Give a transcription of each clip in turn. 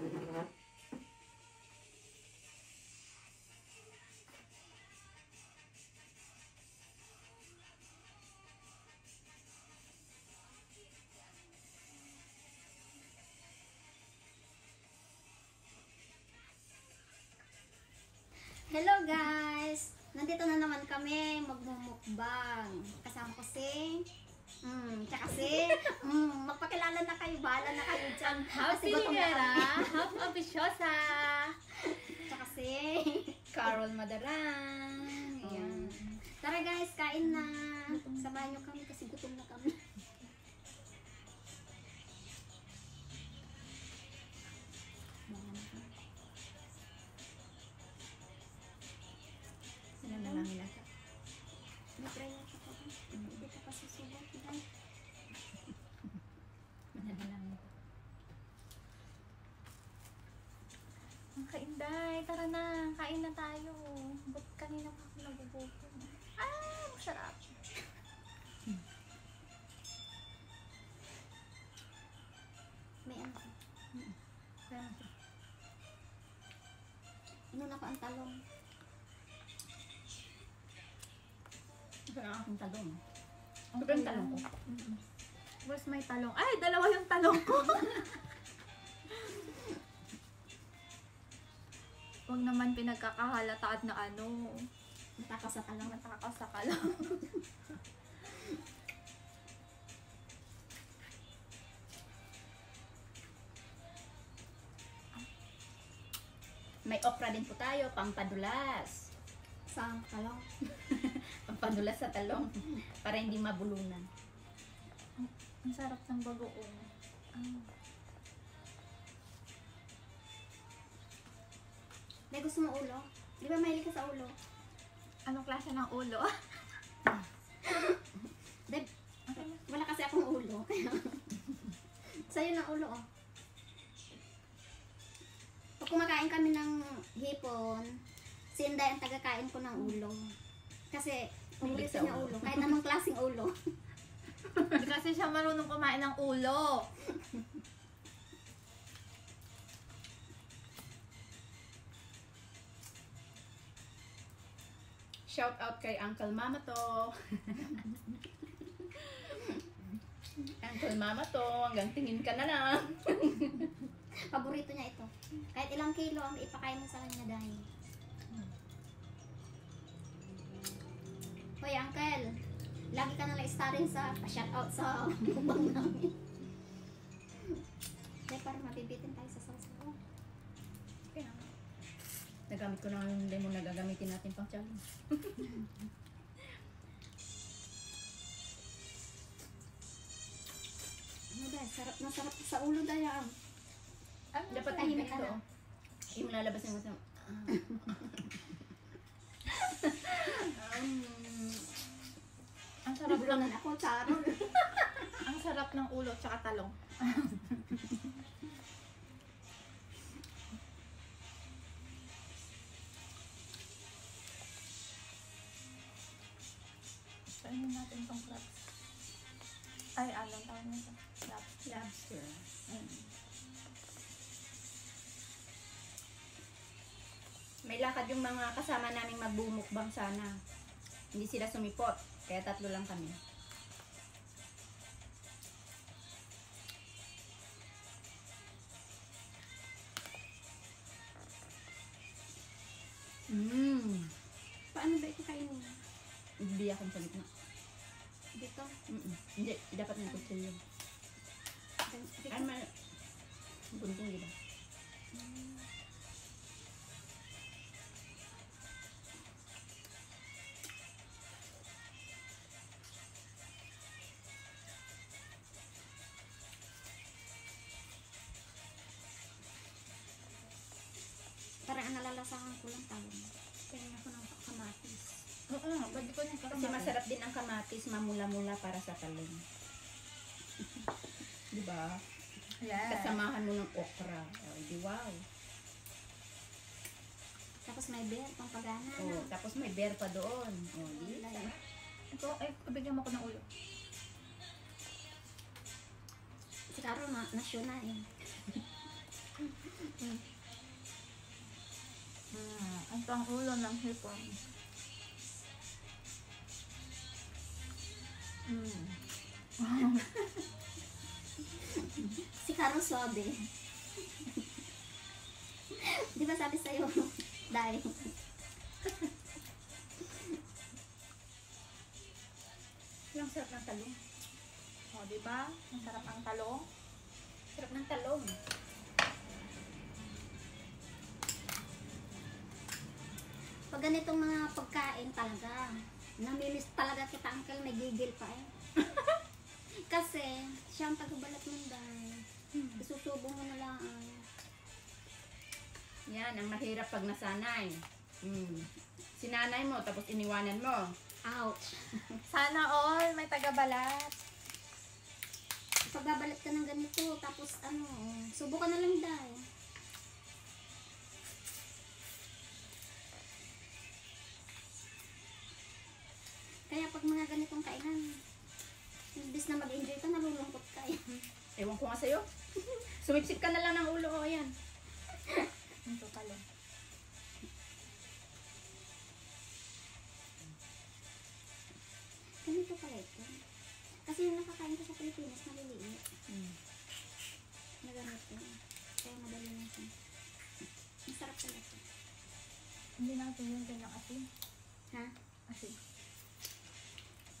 Hello guys! Nandito na naman kami magmumukbang. Kasama ko si tsaka si magpakilala na kayo, bahala na kayo dyan. Kasi gutom na kami. Half ambisyosa. Tsaka si Carol Madara. Ayan. Tara guys, kain na. Samahan nyo kami kasi gutom na kami. Inday, tara na, kain na tayo. Ba't kanina pa ako nagugupo? Ah, masarap. May ano? Inuna ko ang talong. Parang akong talong. Sobrang talong ko. Where's my talong? Ay, dalawa yung talong ko. Huwag naman pinagkakahalataan na ano. Matakasaka lang. Matakasaka lang. May okra din po tayo, pampadulas. Sa talong. Pampadulas sa talong. Para hindi mabulunan. Ang sarap ng bagoong. May gusto mong ulo? Di ba mahilig ka sa ulo? Anong klase ng ulo? Wala kasi akong ulo. Sa'yo ng ulo, oh. Pag kumakain kami ng hipon, si Inday ang tagakain ko ng ulo. Kasi, mahilig siya ulo. Kahit anong klaseng ulo. Kasi siya marunong kumain ng ulo. Shout out kay Uncle Mama to. Uncle Mama to, hanggang tingin ka na lang. Paborito niya ito. Kahit ilang kilo ang ipakain mo sa kanya dahil. Hoy Uncle, lagi ka nalang starring sa pa-shout out sa mukbang namin. Dahil parang mabibitin tayo sa sauce. Oh. Okay naman. Nagamit ko na yung lemon na gagamitin natin pang challenge. Ano dahil? Sarap na sarap sa ulo dahil. Dapat tahimik ka na. Yung lalabas yung masama. Ang sarap lang. Ako, charol. Ang sarap ng ulo tsaka talong. Kainin natin itong crabs. Ay, anong tawag nito? Crabs. Lobster. May lakad yung mga kasama naming magbumukbang sana. Hindi sila sumipot. Kaya tatlo lang kami. Paano ba ito kainin? Biyak ang salit na. Dito? Hindi, dapat na ito yun. Ano man? Bunting, diba? Parang ang nalalasahan ko lang tawag. Kailangan ako ng kamatis. Oo, pwede ko niya kasi masarap din ang kamatis. Mamula-mula para sa talong. Diba? Yes. Kasamahan mo ng okra. Oh, di wow. Tapos may beer pang pagana. Oh, tapos may beer pa doon. Oh, di. Ito, eh, pabigyan mo ko ng ulo. Si Carol, nasyo na eh. Ang panghulo ng hipon. Si Carol sobe. Di ba sabi sa'yo? Dahil. Yung sarap ng talong. O, di ba? Ang sarap ng talong. Sarap ng talong. Pag ganitong mga pagkain talaga, namimiss talaga kita, Uncle. May gigil pa eh. Kasi, siyang pagbalat ng dahil. Isusubong mo na lang. Yan, ang mahirap pag nasanay. Sinanay mo, tapos iniwanan mo. Ouch! Sana all may tagabalat. Pagbabalat ka ng ganito, tapos ano, subukan na lang daw. Kaya pag mga ganitong kainan, imbis na mag-enjoy ka, nalulungkot ka yan. Ewan ko nga sa'yo. Sumipsip ka na lang ng ulo, o yan. Ito pala. Ganito pala ito. Kasi yung nakakain ko sa Pilipinas, naliliit. Nagamit ko. Kaya madali natin. Masarap pala ito. Hindi natin yung kanyang asin. Ha? Asin.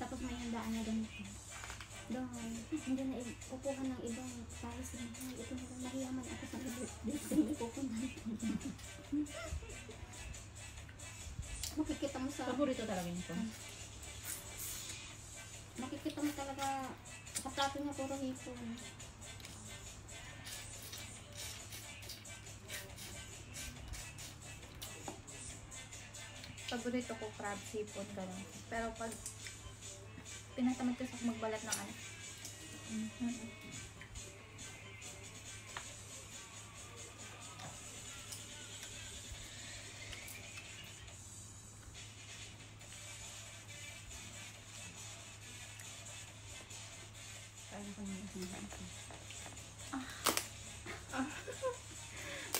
Tapos may handaan na ganito. Doon, hindi na upuhan ng ibang pares na. Ito na lang, mahiyaman ako sa birthday. Hindi ko kumain. Makikita mo sa... Paborito talaga nito. Makikita mo talaga sa plato niya puro hipon. Paborito ko crabs, hipon, gano'n. Pero pag pinatamad ko sa magbalat ng ano.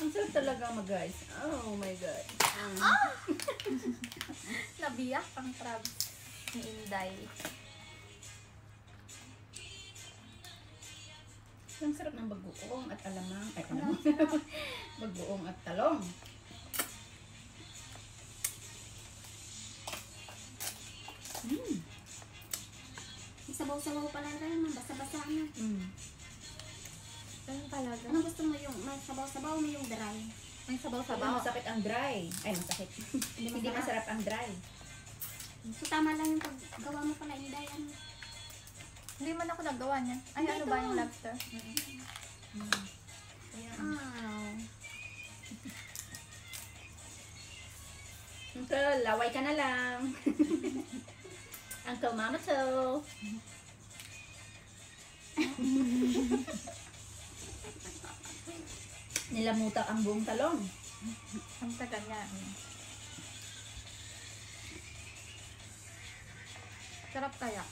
Ang sarap talaga guys. Oh my god. Nabiyak ang crab ni Inday. Ang sarap ng bagoong at alamang. Ay, alamang. Bagoong at talong. Sabaw-sabaw pala rin, basa-basa na. Ganun talaga. Ano gusto mo yung may sabaw-sabaw o yung dry? May sabaw-sabaw. Masakit ang dry. Ay, masakit. Hindi masarap ang dry. So, tama lang yung paggawa mo pala, Inday. Hindi man ako naggawa niya. Ay, ano ba yung lobster? Uncle, laway ka na lang. Uncle Mama to. Nilamuta ang buong talong. Ang taga niya. Sarap kaya?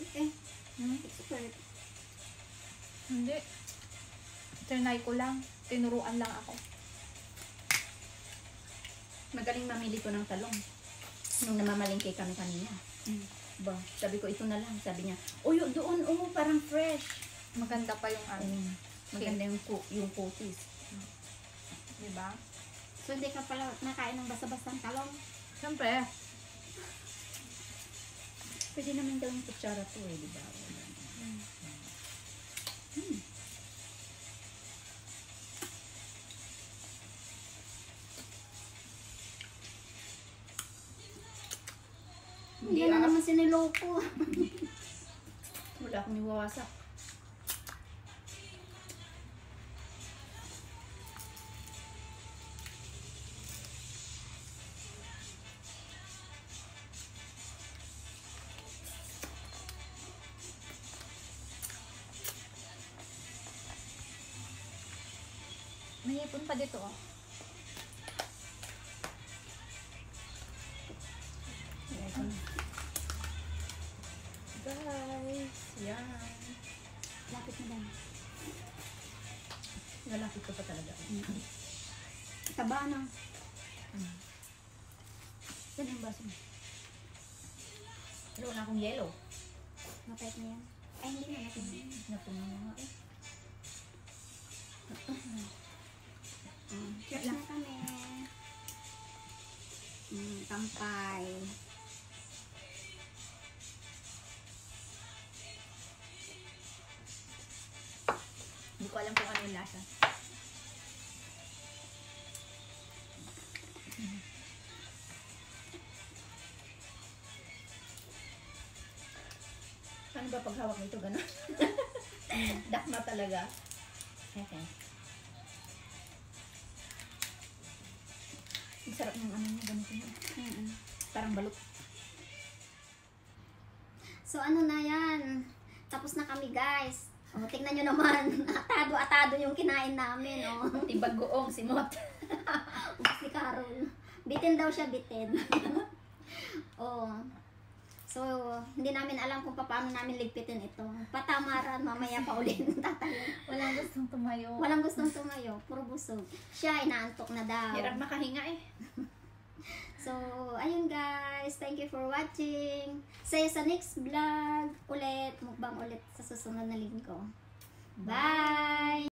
Okay. Expert. Hindi. Trinay ko lang. Tinuruan lang ako. Magaling mamili ko ng talong. Nung namamalingke kami kanina. Ba, sabi ko ito na lang. Sabi niya, oh, yun, doon, oh, parang fresh. Maganda pa yung ano. Maganda yung coatis. Diba? So, hindi ka pala nakain ng basa-basang talong? Siyempre. Pwede naman daw yung kutsara to eh, diba? Hindi na naman siniloko. Wala akong iwawasak. May ipon pa dito oh. Guys, yan. Lapit na lang. Lalapit ko pa talaga. Taba na. Saan yung baso mo? Wala akong yellow. Mapait na yan. Ay, hindi na natin. Napunan na nga eh. Cheers na kami. Kampay. Hindi ko alam kung ano yung lasa. Ano ba paghawak nito gano'n? Dakma talaga. Okay. Ang sarap ng ano niya, ganito niya. Parang balot. So ano na yan? Tapos na kami guys. Oh, tingnan nyo naman. Atado-atado yung kinain namin. Oh. Pati bagoong si Mot. Si Carol. Bitin daw siya, bitin. Oh. So, hindi namin alam kung paano namin ligpitin ito. Patamaran, mamaya pa ulit tatayo. Walang gustong tumayo. Walang gustong tumayo. Puro busog. Siya ay naantok na daw. Hirap makahinga eh. So, ayun guys. Thank you for watching. See you sa next vlog. Ulit. Mukbang ulit sa susunod na linggo. Bye!